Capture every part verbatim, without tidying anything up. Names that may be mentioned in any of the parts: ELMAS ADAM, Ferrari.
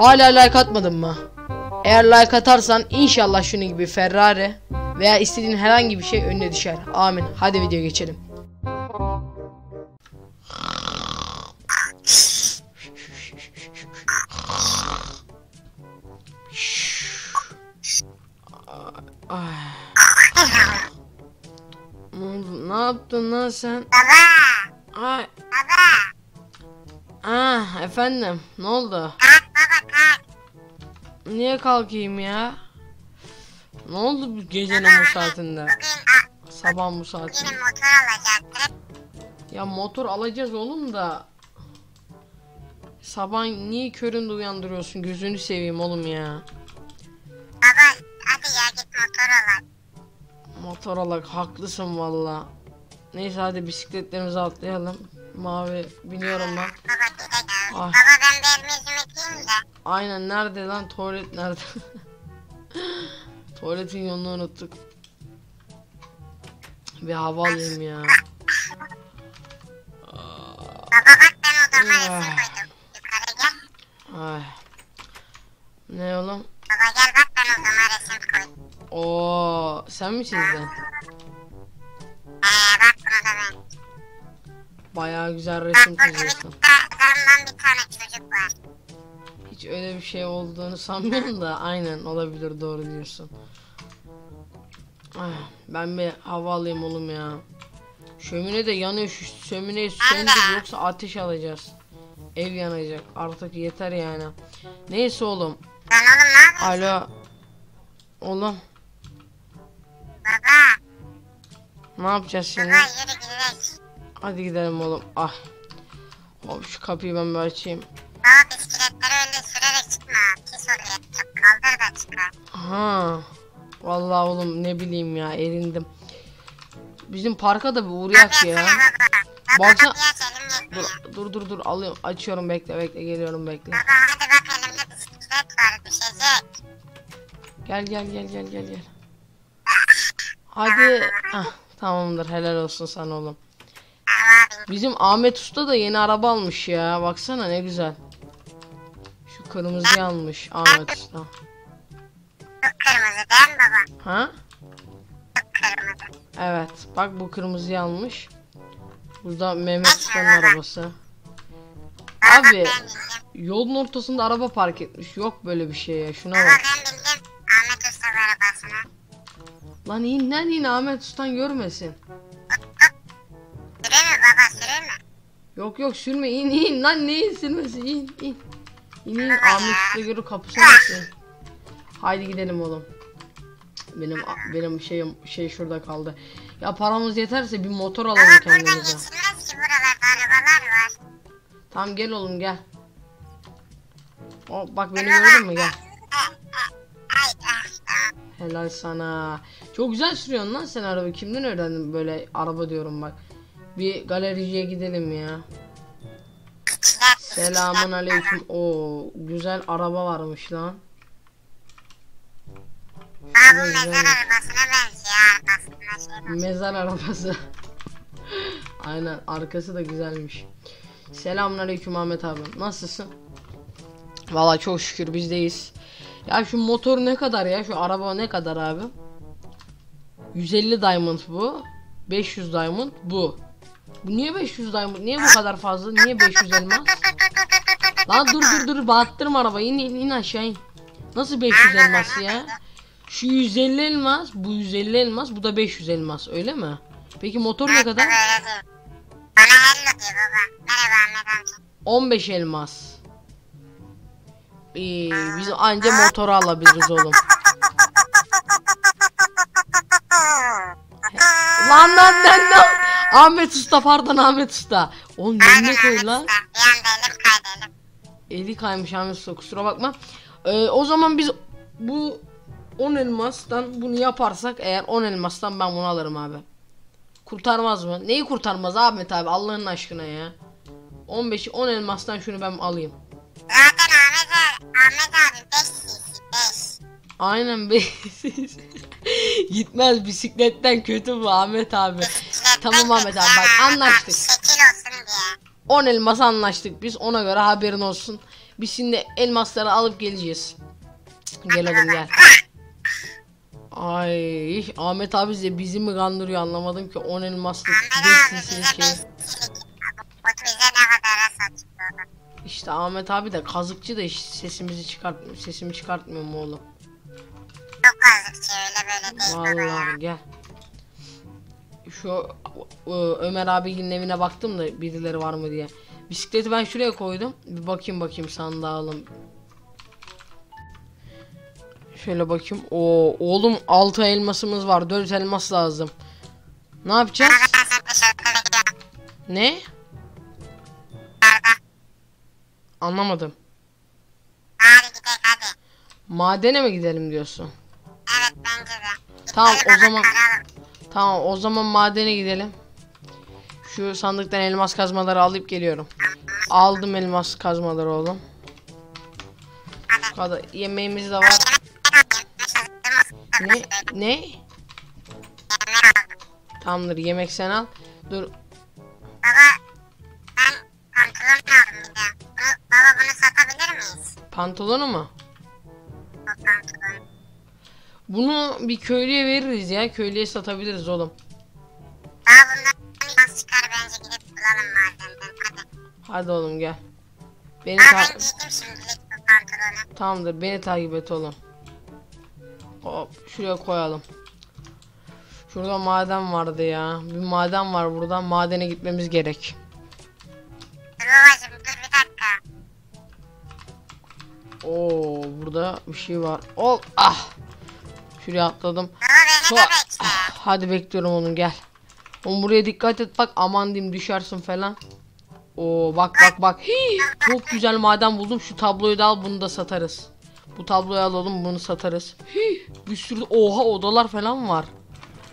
Hala like atmadın mı? Eğer like atarsan inşallah şunun gibi Ferrari veya istediğin herhangi bir şey önüne düşer. Amin. Hadi videoya geçelim. Ne yaptın lan sen? Baba. Ay. Baba. Ah efendim, ne oldu? Niye kalkayım ya? Ne oldu bu gecenin baba, bu saatinde? Bugün, sabahın bu saatinde. Motor alacaktık. Ya motor alacağız oğlum da. Sabah niye köründe uyandırıyorsun? Gözünü seveyim oğlum ya. Baba hadi ya git motor alak. Motor alak, haklısın valla. Neyse hadi bisikletlerimizi atlayalım. Mavi biniyorum ben. Baba, ah. Baba ben bir elimi da. Aynen, nerede lan tuvalet, nerede? Tuvaletin yolunu unuttuk. Bir hava alayım ya. Baba bak, ben odama resim koydum. Yukarı gel. Ay. Ne oğlum? Baba gel bak, ben odama resim koydum. Oo, sen mi çizdin? Eee bak, bunu da ben. Bayağı güzel resim çiziyorsun. Bir tane çocuk var. Hiç öyle bir şey olduğunu sanmıyorum da aynen olabilir, doğru diyorsun. Ay, ben bir hava alayım oğlum ya. Şömine de yanıyor, şu şömineyi söndür yoksa ateş alacağız. Ev yanacak artık, yeter yani. Neyse oğlum. Sen oğlum ne yapıyorsun? Alo. Oğlum. Baba. Ne yapacağız şimdi? Baba yürü gidelim. Hadi gidelim oğlum. Ah. Abi şu kapıyı ben bir açayım. Baba bisikletleri öyle sürerek çıkma. Pis oluyor. Çok kaldır da çıkar. Ha. Vallahi oğlum ne bileyim ya, erindim. Bizim parka da bir uğrayak ya. Baksana. Dur, dur dur dur alıyorum, açıyorum, bekle bekle geliyorum, bekle. Baba hadi bak, elimde bisiklet var, düşecek. Gel gel gel gel gel gel. Hadi. Ah, tamamdır, helal olsun sana oğlum. Bizim Ahmet Usta da yeni araba almış ya. Baksana ne güzel. Şu kırmızıyı almış Ahmet Usta. Çok kırmızı değil mi baba? Ha? Çok kırmızı. Evet. Bak bu kırmızıyı almış. Burada Mehmet Usta'nın arabası. Abi yolun ortasında araba park etmiş. Yok böyle bir şey ya. Şuna bak. Ben bildim Ahmet Usta'nın arabasını. Lan inden yine Ahmet Usta'nın görmesin. Yok yok sürme, in in lan, neyin sürmesi, in in in in Ahmet Usta görür kapısını açsın. Haydi gidelim oğlum. Benim benim şeyim şey şurada kaldı. Ya paramız yeterse bir motor alalım kendimize. Ama buradan geçilmez ki, buralarda arabalar var. Tamam gel oğlum gel. O bak beni gördün mü, gel. Helal sana. Çok güzel sürüyorsun lan sen araba. Kimden öğrendin böyle araba diyorum bak. Bir galericiye gidelim ya. Selamun aleyküm. Oo, güzel araba varmış lan. Abi mezar arabasına benziyor. Mezar arabası. Aynen, arkası da güzelmiş. Selamun aleyküm Ahmet abi. Nasılsın? Valla çok şükür bizdeyiz. Ya şu motor ne kadar ya? Şu araba ne kadar abi? yüz elli diamond bu. beş yüz diamond bu. Bu niye beş yüz diamond? Niye bu kadar fazla? Niye beş yüz elmas? Lan dur dur dur, battırma arabayı, in in, in aşağı in. Nasıl beş yüz elmas ya? Şu yüz elli elmas, bu yüz elli elmas, bu da beş yüz elmas, öyle mi? Peki motor ne kadar? Bana hello diyor baba. Merhaba Ahmet amca. on beş elmas. Ee, biz anca motoru alabiliriz oğlum. Lan lan lan lan. Ahmet Usta, pardon Ahmet Usta. Oğlum ne koy lan? Eli kaymış Ahmet Usta, kusura bakma. Ee, o zaman biz bu on elmastan bunu yaparsak eğer, on elmastan ben bunu alırım abi. Kurtarmaz mı? Neyi kurtarmaz Ahmet abi Allah'ın aşkına ya. on beşi on elmastan şunu ben alayım. Zaten Ahmet abi, Ahmet abi beş beş. Aynen beş beş. Gitmez, bisikletten kötü bu Ahmet abi. Tamam Ahmet abi bak, anlaştık. on elmas anlaştık biz, ona göre haberin olsun. Biz şimdi elmasları alıp geleceğiz. Gel oğlum gel. Ay, Ahmet abi de bizi mi kandırıyor anlamadım ki. on elmaslık beş şey. İşte Ahmet abi de kazıkçı da işte sesimizi çıkartmıyor. Sesimi çıkartmıyor mu oğlum? Çok kazıkçı öyle böyle değil. Vallahi gel. Şu Ömer abinin evine baktım da birileri var mı diye. Bisikleti ben şuraya koydum. Bir bakayım bakayım sandalım. Şöyle bakayım. Oo, oğlum altı elmasımız var. dört elmas lazım. Ne yapacağız? Ne? Anlamadım. Madene mi gidelim diyorsun? Evet bence de. Tamam o zaman. Tamam o zaman madene gidelim. Şu sandıktan elmas kazmaları alıp geliyorum. Aldım elmas kazmaları oğlum. Bu kadar. Yemeğimiz de var. Ne? Ne? Tamamdır yemek sen al. Dur. Baba ben pantolon aldım bir de. Bunu, baba bunu satabilir miyiz? Pantolonu mu? O pantolon. Bunu bir köylüye veririz ya. Köylüye satabiliriz oğlum. Baba bundan biraz çıkar bence gidip bulalım madenden. Hadi. Hadi oğlum gel. Beni takip et. Ben şimdilik bu pantolonu. Tamamdır beni takip et oğlum. Hop şuraya koyalım. Şurada maden vardı ya. Bir maden var burada. Madene gitmemiz gerek. Dur babacım dur bir dakika. Oo burada bir şey var. Ol ah. Şuraya atladım. Baba, beni de bekle. Ah, hadi bekliyorum oğlum gel. Oğlum buraya dikkat et bak aman diyeyim düşersin falan. Oo bak bak bak. Hii, çok güzel maden buldum. Şu tabloyu da al bunu da satarız. Bu tabloyu alalım bunu satarız. Hii, bir sürü oha odalar falan var.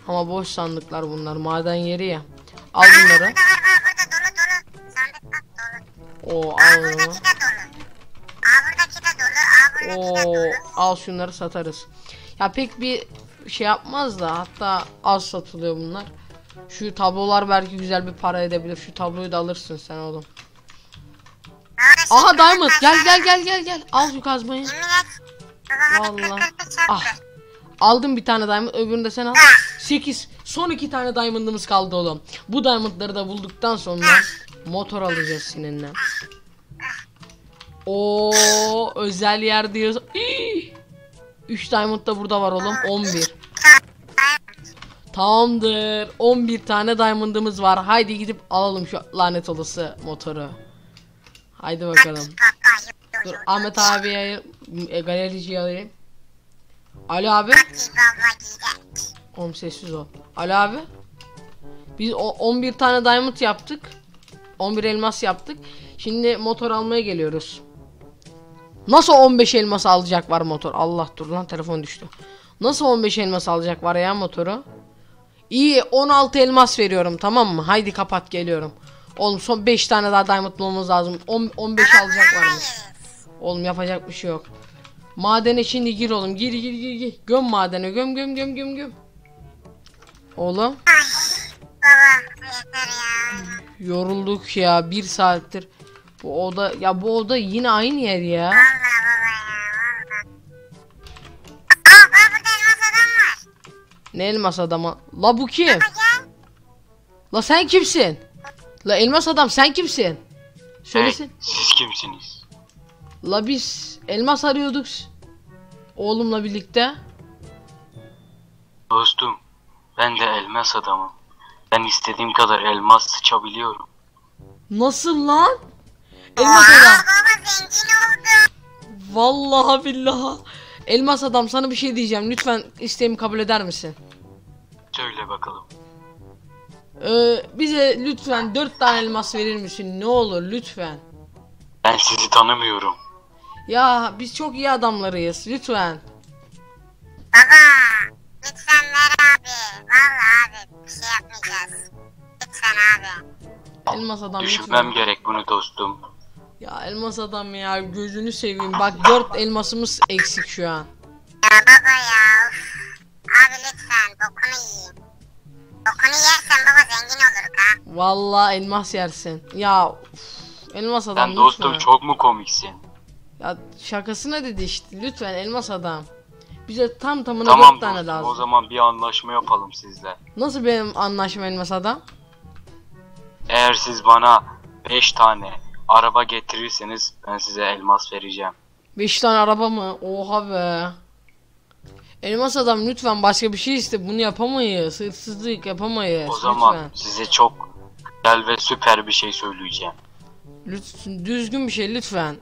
Ama boş sandıklar bunlar maden yeri ya. Al bunları. Aa, burada, burada dolu dolu. Sandık dolu. Oo, al. Aa, buradaki de dolu. Aa, buradaki de dolu. Aa, buradaki de dolu. Al şunları satarız. Ya pek bir şey yapmaz da hatta az satılıyor bunlar. Şu tablolar belki güzel bir para edebilir. Şu tabloyu da alırsın sen oğlum. Aha Diamond gel gel gel gel gel al şu kazmayı. Vallahi. Ah. Aldım bir tane Diamond öbürünü de sen al. sekiz son iki tane Diamond'ımız kaldı oğlum. Bu Diamond'ları da bulduktan sonra motor alacağız seninle. Oo özel yer diyoruz. üç Diamond da burada var oğlum on bir. Tamamdır on bir tane Diamond'ımız var. Haydi gidip alalım şu lanet olası motoru. Haydi bakalım. Dur Ahmet abiye galericiye alayım. Ali abi. Oğlum sessiz ol. Ali abi. Biz on bir tane diamond yaptık. on bir elmas yaptık. Şimdi motor almaya geliyoruz. Nasıl on beş elmas alacak var motor? Allah dur lan telefon düştü. Nasıl on beş elmas alacak var ya motoru? İyi on altı elmas veriyorum tamam mı? Haydi kapat geliyorum. Oğlum son beş tane daha diamond bulmamız lazım. on on beş alacak varmış. Oğlum yapacak bir şey yok. Madene şimdi gir oğlum. Gir gir gir gir. Göm madene. Göm göm göm göm göm. Oğlum. Ay, baba, ya. Yorulduk ya. bir saattir. Bu oda ya bu oda yine aynı yer ya. Vallahi baba ya. Aa, baba burada elmas adam var. Ne elmas adamı? La bu kim? Baba, la sen kimsin? La elmas adam sen kimsin? Söylesin. Evet, siz kimsiniz? La biz elmas arıyorduk. Oğlumla birlikte. Dostum ben de elmas adamım. Ben istediğim kadar elmas sıçabiliyorum. Nasıl lan? Elmas adam. Baba zengin oldu. Vallahi billahi. Elmas adam sana bir şey diyeceğim. Lütfen isteğimi kabul eder misin? Söyle bakalım. Ee, bize lütfen dört tane elmas verir misin? Ne olur lütfen. Ben sizi tanımıyorum. Ya biz çok iyi adamlarıyız lütfen. Baba lütfen ver abi. Vallahi abi bir şey yapmayacağız. Lütfen abi. Elmas adam düşünmem lütfen. Gerek bunu dostum. Ya elmas adam ya gözünü seveyim. Bak dört elmasımız eksik şu an. Ya baba ya. Abi lütfen dokunu yiyeyim. Dokunu yersen baba zengin olur ha. Vallahi elmas yersin. Ya uf, elmas adam. Sen dostum çok mu komiksin? Ya şakasına dedi işte, lütfen elmas adam. Bize tam tamına tamam, dört tane lazım. O zaman bir anlaşma yapalım sizle. Nasıl benim anlaşma elmas adam? Eğer siz bana beş tane araba getirirseniz ben size elmas vereceğim. beş tane araba mı? Oha be. Elmas adam lütfen başka bir şey iste, bunu yapamayız. Hırsızlık yapamayız. O zaman lütfen size çok güzel ve süper bir şey söyleyeceğim. Lütfen düzgün bir şey lütfen.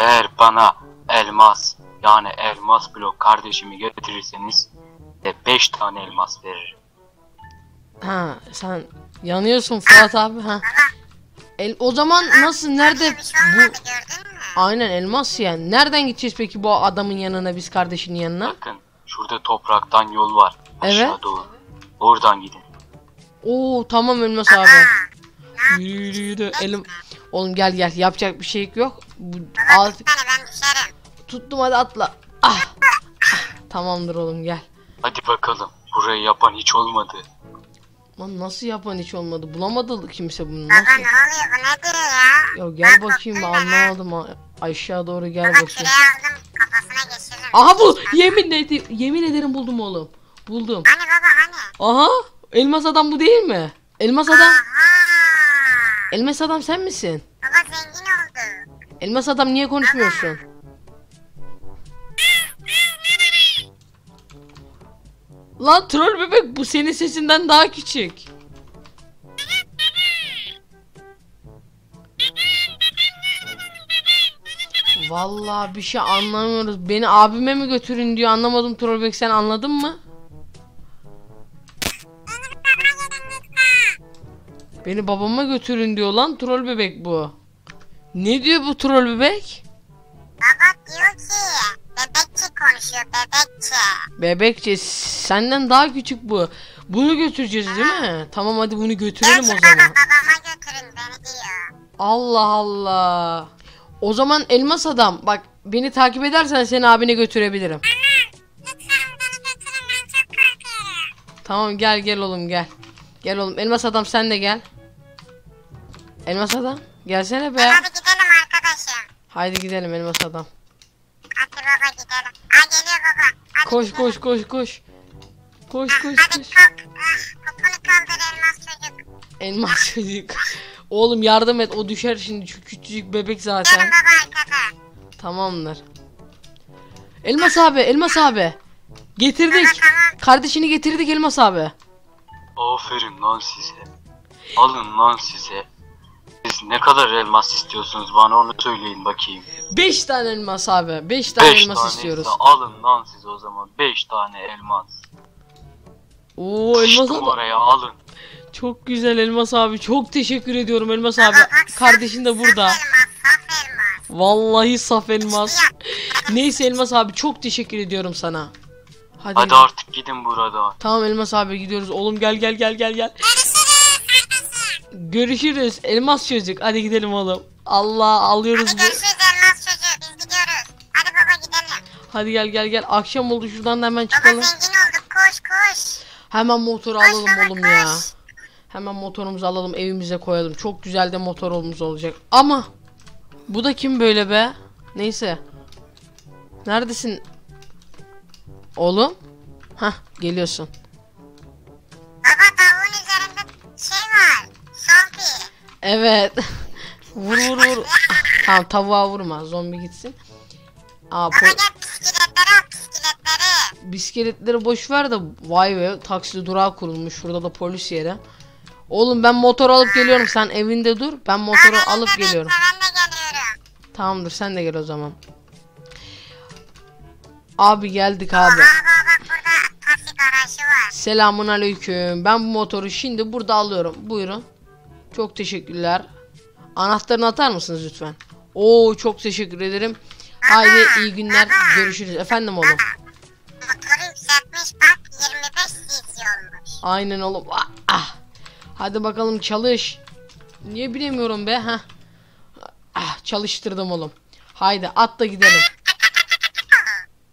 Eğer bana elmas yani elmas blok kardeşimi getirirseniz de beş tane elmas veririm. Ha sen yanıyorsun Fuat abi ha. El, o zaman nasıl nerede bu? Aynen elmas yani. Nereden gideceğiz peki bu adamın yanına, biz kardeşinin yanına? Bakın şurada topraktan yol var. Aşağı evet. Doğru. Oradan gidin. Oo tamam elmas abi. Yürü yürü yürü. Elim... Oğlum gel gel, yapacak bir şey yok. Bu... Al... Tuttum hadi atla. Ah. Tamamdır oğlum gel. Hadi bakalım, burayı yapan hiç olmadı. Lan nasıl yapan hiç olmadı? Bulamadı kimse bunu. Nasıl? Baba ne oluyor, bu nedir ya? Ya gel bak, bakayım anlamadım. Ay aşağı doğru gel baba, bakayım. Aldım, kafasına geçirdim. Aha bul. Yemin ederim, yemin ederim buldum oğlum. Buldum. Hani baba hani? Aha elmas adam bu değil mi? Elmas adam. Aha. Elmas adam sen misin? Baba zengin oldu. Elmas adam niye konuşmuyorsun? Baba. Lan troll bebek, bu senin sesinden daha küçük. Vallahi bir şey anlamıyoruz. Beni abime mi götürün diyor, anlamadım troll bebek, sen anladın mı? Beni babama götürün diyor lan troll bebek bu. Ne diyor bu troll bebek? Baba diyor ki bebekçi konuşuyor, bebekçi. Bebekçi senden daha küçük bu. Bunu götüreceğiz değil mi? Tamam hadi bunu götürelim ben o zaman. Babama götürün beni diyor. Allah Allah. O zaman elmas adam bak, beni takip edersen seni abine götürebilirim. Ama lütfen beni götürün, ben çok korkuyorum. Tamam gel gel oğlum gel. Gel oğlum elmas adam, sen de gel. Elmas adam gelsene be. Hadi gidelim arkadaşım. Haydi gidelim elmas adam. Baba gidelim. Aa, geliyor baba. Hadi koş gidelim. Koş koş koş. Koş ah, koş hadi koş. Hadi kalk. Ah, topunu kaldır elmas çocuk. Elmas çocuk. Oğlum yardım et, o düşer şimdi, şu küçücük bebek zaten. Gidelim baba arkada. Tamamdır. Elmas abi, elmas abi. Getirdik. Baba, tamam. Kardeşini getirdik elmas abi. Aferin lan size. Alın lan size. Siz ne kadar elmas istiyorsunuz, bana onu söyleyin bakayım. beş tane elmas abi. beş tane beş elmas tane istiyoruz. Alın lan siz o zaman beş tane elmas. Oo Kıştım elmas abi. Oraya alın. Çok güzel elmas abi. Çok teşekkür ediyorum elmas abi. Kardeşin de burada. Saf elmas. Vallahi saf elmas. Neyse elmas abi çok teşekkür ediyorum sana. Hadi, Hadi artık gidin buradan. Tamam elmas abi gidiyoruz. Oğlum gel gel gel gel gel. Görüşürüz elmas çocuk. Hadi gidelim oğlum. Allah alıyoruz. Hadi görüşürüz elmas çocuk. Biz gidiyoruz. Hadi baba gidelim. Hadi gel gel gel. Akşam oldu, şuradan da hemen çıkalım. Baba zengin olduk. Koş koş. Hemen motoru koş, alalım baba, oğlum koş. Ya. Hemen motorumuzu alalım, evimize koyalım. Çok güzel de motorumuz olacak. Ama bu da kim böyle be? Neyse. Neredesin? Oğlum. Hah geliyorsun. Baba tavuğun üzerinde şey var. Zombi. Evet. Vur vur vur. Tamam tavuğa vurma, zombi gitsin. Aa, baba gel bisikletleri al, bisikletleri. Bisikletleri boş ver de, vay be taksi durağı kurulmuş şurada da, polis yeri. Oğlum ben motor alıp geliyorum, sen evinde dur, ben motoru Aa, alıp ben geliyorum. Ben de geliyorum. Tamamdır sen de gel o zaman. Abi geldik abi. Aa, bak burada taksi garajı var. Selamun aleyküm, ben bu motoru şimdi burada alıyorum, buyurun. Çok teşekkürler. Anahtarını atar mısınız lütfen? Oo çok teşekkür ederim. Baba, haydi iyi günler. Baba. Görüşürüz. Efendim oğlum. Motoru yükseltmiş bak, yirmi beş cc olmuş. Aynen oğlum. Ah. Hadi bakalım çalış. Niye bilemiyorum be ha? Ah çalıştırdım oğlum. Haydi at da gidelim.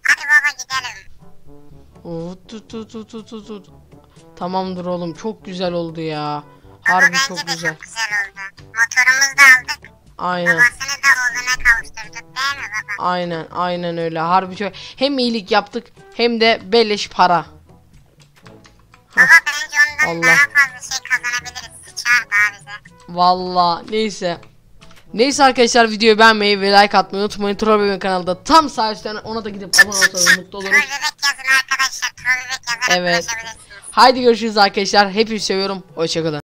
Hadi baba gidelim. Oo, tut tut tut tut tut. Tamamdır oğlum, çok güzel oldu ya. Harbi çok güzel. Çok güzel oldu. Motorumuzu da aldık. Aynen. Babasını da oğlunu huzuruna kavuşturduk değil mi baba? Aynen aynen öyle. Harbi çok. Hem iyilik yaptık hem de beleş para. Baba bence ondan Allah. daha fazla şey kazanabiliriz. Sıçar daha bize. Valla neyse. Neyse arkadaşlar, videoyu beğenmeyi ve like atmayı unutmayın. Troll Bebek kanalda tam sağ üstten ona da gidip abone olsanız mutlu oluruz. Troll Bebek yazın arkadaşlar. Troll Bebek yazarak ulaşabilirsiniz. Evet. Haydi görüşürüz arkadaşlar. Hepinizi seviyorum. Hoşçakalın.